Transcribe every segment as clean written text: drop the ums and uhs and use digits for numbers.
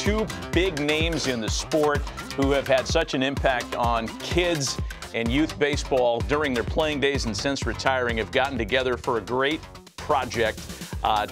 two big names in the sport who have had such an impact on kids and youth baseball during their playing days and since retiring have gotten together for a great project.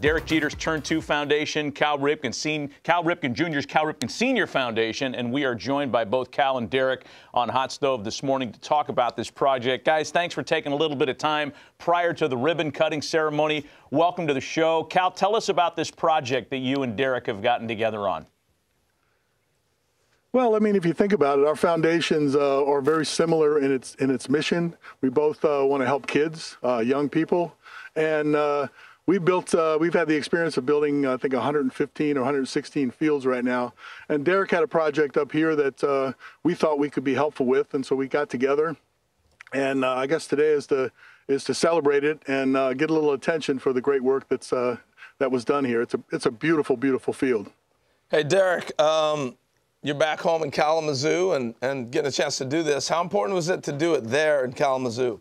Derek Jeter's Turn 2 Foundation, Cal Ripken Jr.'s Cal Ripken Senior Foundation, and we are joined by both Cal and Derek on Hot Stove this morning to talk about this project. Guys, thanks for taking a little bit of time prior to the ribbon-cutting ceremony. Welcome to the show. Cal, tell us about this project that you and Derek have gotten together on. Well, I mean, if you think about it, our foundations are very similar in its mission. We both want to help kids, young people, and we've had the experience of building, I think, 115 or 116 fields right now. And Derek had a project up here that we thought we could be helpful with, and so we got together. And I guess today is to celebrate it and get a little attention for the great work that was done here. It's a beautiful, beautiful field. Hey, Derek, you're back home in Kalamazoo and getting a chance to do this. How important was it to do it there in Kalamazoo?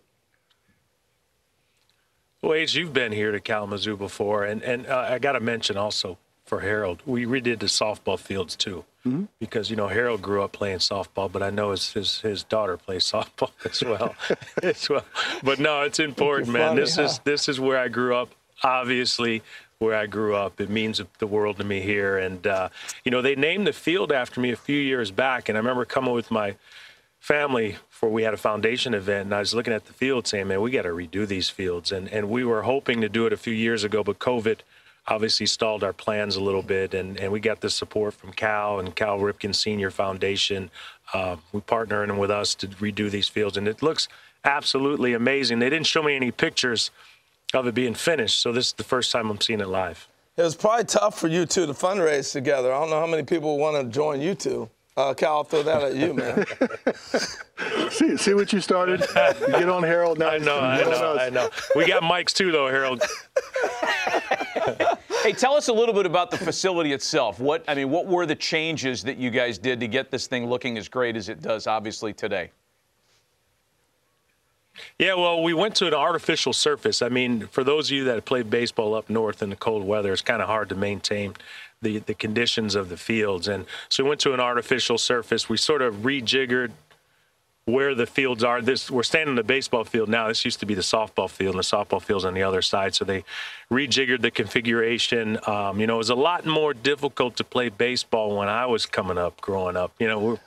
Well, H, you've been here to Kalamazoo before, and I got to mention also for Harold, we redid the softball fields too, because, you know, Harold grew up playing softball, but I know his daughter plays softball as well. But no, it's important, man. This is where I grew up, obviously. Where I grew up, it means the world to me here, and you know, they named the field after me a few years back, and I remember coming with my family for we had a foundation event, and I was looking at the field saying, man, we got to redo these fields, and we were hoping to do it a few years ago, but COVID obviously stalled our plans a little bit, and we got the support from Cal and Cal Ripken Senior Foundation. We partnering with us to redo these fields, and it looks absolutely amazing. They didn't show me any pictures of it being finished, so this is the first time I'm seeing it live. It was probably tough for you two to fundraise together. I don't know how many people want to join you two. Cal, I'll throw that at you, man. see what you started? You get on Harold now. I know. We got mics too, though, Harold. Hey, tell us a little bit about the facility itself. What were the changes that you guys did to get this thing looking as great as it does, obviously, today? Yeah, well, we went to an artificial surface. I mean, for those of you that played baseball up north in the cold weather, it's kind of hard to maintain the conditions of the fields. And so we went to an artificial surface. We sort of rejiggered where the fields are. We're standing in the baseball field now. This used to be the softball field, and the softball field's on the other side. So they rejiggered the configuration. You know, it was a lot more difficult to play baseball when I was growing up. You know, we're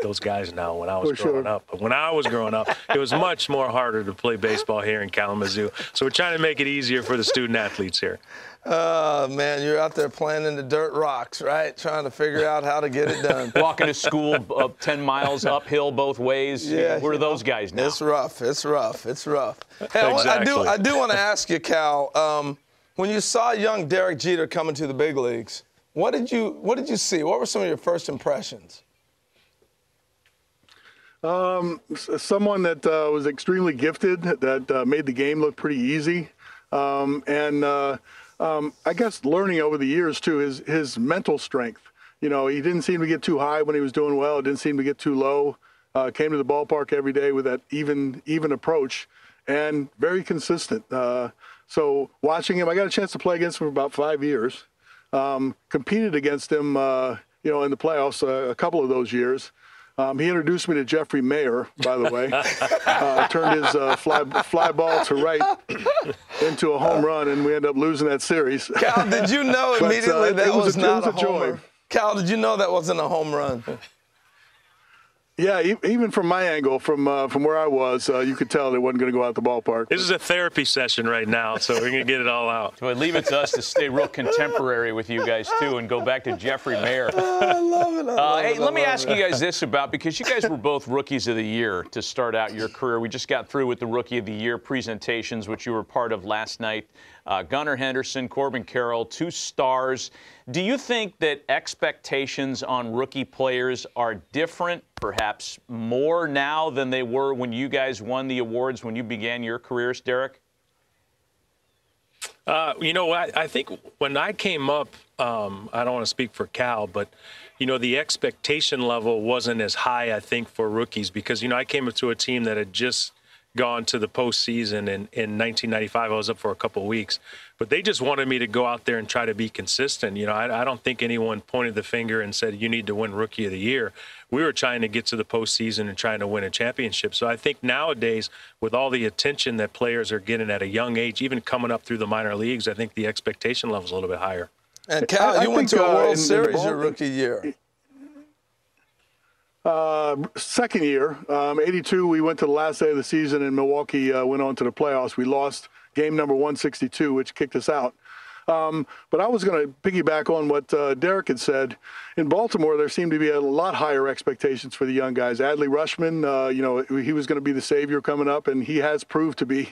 those guys now when I was growing up. But when I was growing up, it was much more harder to play baseball here in Kalamazoo. So we're trying to make it easier for the student-athletes here. Man, you're out there playing in the dirt rocks, right? Trying to figure out how to get it done. Walking to school up 10 miles uphill both ways. Yeah, we're those guys now. It's rough. It's rough. It's rough. Hey, exactly. I do want to ask you, Cal, when you saw young Derek Jeter coming to the big leagues, what did you see? What were some of your first impressions? Someone that was extremely gifted, that made the game look pretty easy, and I guess learning over the years too his mental strength. You know, he didn't seem to get too high when he was doing well. It didn't seem to get too low. Came to the ballpark every day with that even approach, and very consistent. So watching him, I got a chance to play against him for about 5 years. Competed against him, you know, in the playoffs a couple of those years. He introduced me to Jeffrey Mayer, by the way. Turned his fly ball to right into a home run, and we ended up losing that series. Cal, did you know immediately that was not a home run? Cal, did you know that wasn't a home run? Yeah, even from my angle, from where I was, you could tell it wasn't going to go out the ballpark. This is a therapy session right now, so we're going to get it all out. Well, leave it to us to stay real contemporary with you guys, too, and go back to Jeffrey Mayer. I love it. Hey, let me ask you guys this because you guys were both Rookies of the Year to start out your career. We just got through with the Rookie of the Year presentations, which you were part of last night. Gunnar Henderson, Corbin Carroll, two stars. Do you think that expectations on rookie players are different, perhaps more now than they were when you guys won the awards when you began your careers, Derek? You know, I think when I came up, I don't want to speak for Cal, but, you know, the expectation level wasn't as high, I think, for rookies because, you know, I came up to a team that had just gone to the postseason in 1995. I was up for a couple of weeks, but they just wanted me to go out there and try to be consistent. You know, I don't think anyone pointed the finger and said, you need to win Rookie of the Year. We were trying to get to the postseason and trying to win a championship. So I think nowadays, with all the attention that players are getting at a young age, even coming up through the minor leagues, I think the expectation level is a little bit higher. And Cal, you went to a World Series your rookie year. Second year, 82, we went to the last day of the season and Milwaukee went on to the playoffs. We lost game number 162, which kicked us out. But I was going to piggyback on what Derek had said. In Baltimore, there seemed to be a lot higher expectations for the young guys. Adley Ruschman, you know, he was going to be the savior coming up, and he has proved to be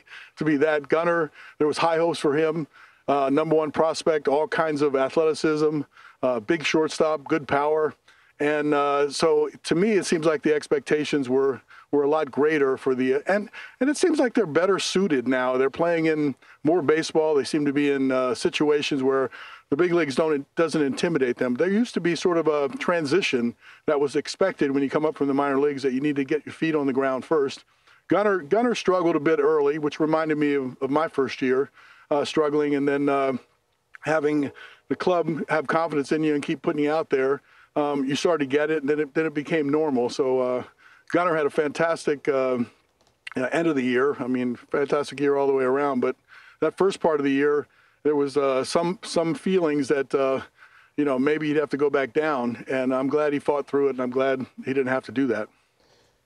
that. Gunnar, there was high hopes for him. Number one prospect, all kinds of athleticism, big shortstop, good power. And so to me, it seems like the expectations were a lot greater for the and it seems like they're better suited now. They're playing in more baseball. They seem to be in situations where the big leagues doesn't intimidate them. There used to be sort of a transition that was expected when you come up from the minor leagues, that you need to get your feet on the ground first. Gunnar struggled a bit early, which reminded me of my first year struggling, and then having the club have confidence in you and keep putting you out there. You started to get it, and then it became normal. So Gunnar had a fantastic end of the year. I mean, fantastic year all the way around. But that first part of the year, there was some feelings that, you know, maybe he'd have to go back down. And I'm glad he fought through it, and I'm glad he didn't have to do that.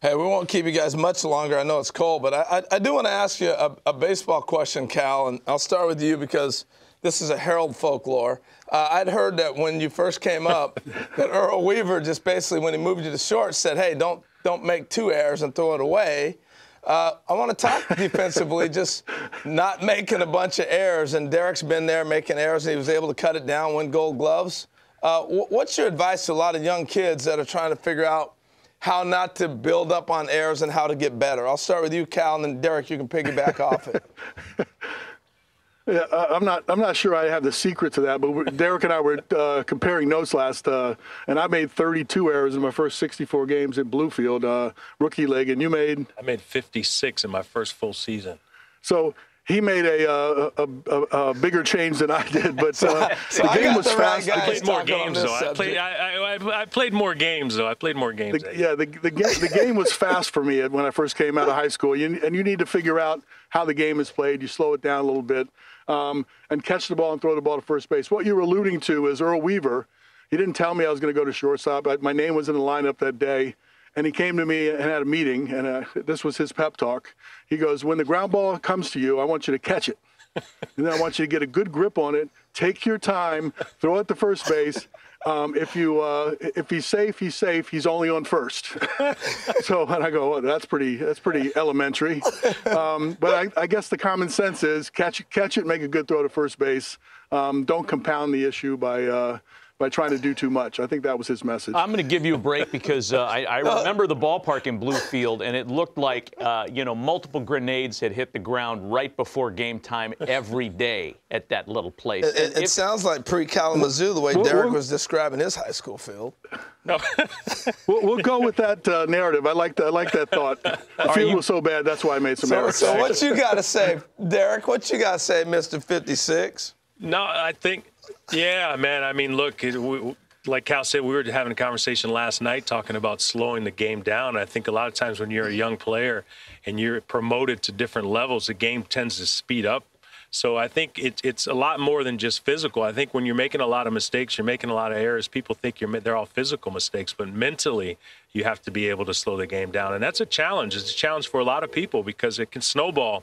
Hey, we won't keep you guys much longer. I know it's cold, but I do want to ask you a baseball question, Cal, and I'll start with you because this is a Herald folklore. I'd heard that when you first came up, that Earl Weaver just basically, when he moved you to short, said, hey, don't make two errors and throw it away. I want to talk defensively, just not making a bunch of errors. And Derek's been there making errors, and he was able to cut it down, win Gold Gloves. What's your advice to a lot of young kids that are trying to figure out how not to build up on errors and how to get better? I'll start with you, Cal, and then, Derek, you can piggyback off it. Yeah, I'm not sure I have the secret to that, but Derek and I were comparing notes last, and I made 32 errors in my first 64 games at Bluefield, rookie league, and you made? I made 56 in my first full season. So he made a bigger change than I did, but the game was fast. I played more games, though. I played more games, though. I played more games. The game was fast for me when I first came out of high school, and you need to figure out how the game is played. You slow it down a little bit. And catch the ball and throw the ball to first base. What you're alluding to is Earl Weaver. He didn't tell me I was going to go to shortstop. My name was in the lineup that day, and he came to me and had a meeting, and this was his pep talk. He goes, when the ground ball comes to you, I want you to catch it. And then I want you to get a good grip on it, take your time, throw it to first base. If he's safe, he's safe. He's only on first. So, and I go, oh, that's pretty elementary. But I guess the common sense is catch it, make a good throw to first base. Don't compound the issue by trying to do too much. I think that was his message. I'm going to give you a break because I remember the ballpark in Bluefield, and it looked like, you know, multiple grenades had hit the ground right before game time every day at that little place. It sounds like pre-Kalamazoo, the way Derek was describing his high school field. No. We'll go with that narrative. I like that thought. The field was so bad, that's why I made some errors. So what you got to say, Derek, what you got to say, Mr. 56? No, I think... Yeah, man. I mean, look, like Cal said, we were having a conversation last night talking about slowing the game down. I think a lot of times when you're a young player and you're promoted to different levels, the game tends to speed up. So I think it's a lot more than just physical. I think when you're making a lot of mistakes, you're making a lot of errors, people think they're all physical mistakes, but mentally you have to be able to slow the game down. And that's a challenge. It's a challenge for a lot of people because it can snowball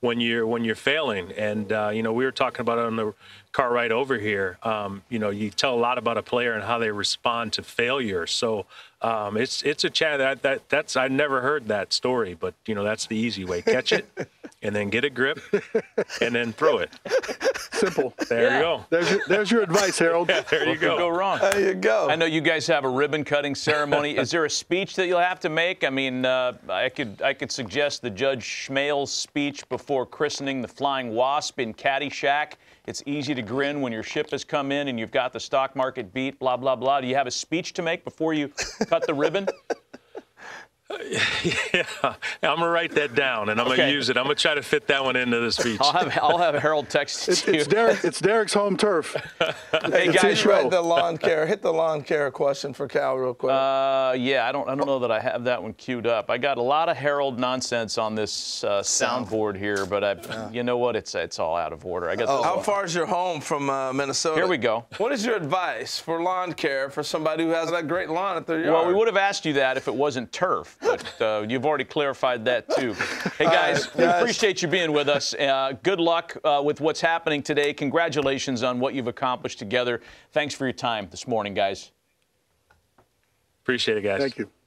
when you're failing. And, you know, we were talking about it on the car ride over here. You know, you tell a lot about a player and how they respond to failure. So it's a chat that's I never heard that story, but, you know, that's the easy way. Catch it and then get a grip and then throw it. Simple. There you go. There's your advice, Harold. Yeah, there you go. Go wrong. There you go. I know you guys have a ribbon-cutting ceremony. Is there a speech that you'll have to make? I mean, I could suggest the Judge Schmale's speech before christening the Flying Wasp in Caddyshack. It's easy to grin when your ship has come in and you've got the stock market beat, blah, blah, blah. Do you have a speech to make before you cut the ribbon? Yeah, I'm gonna write that down and I'm gonna use it. I'm gonna try to fit that one into the speech. I'll have Harold text it to you. It's Derek's home turf. Hey guys, hit the lawn care question for Cal real quick. Yeah, I don't know that I have that one queued up. I got a lot of Harold nonsense on this soundboard here, but you know what? It's all out of order. I guess. Oh, how far is your home from Minnesota? Here we go. What is your advice for lawn care for somebody who has that great lawn at their yard? Well, we would have asked you that if it wasn't turf. But you've already clarified that, too. Hey, guys, right, we appreciate you being with us. Good luck with what's happening today. Congratulations on what you've accomplished together. Thanks for your time this morning, guys. Appreciate it, guys. Thank you.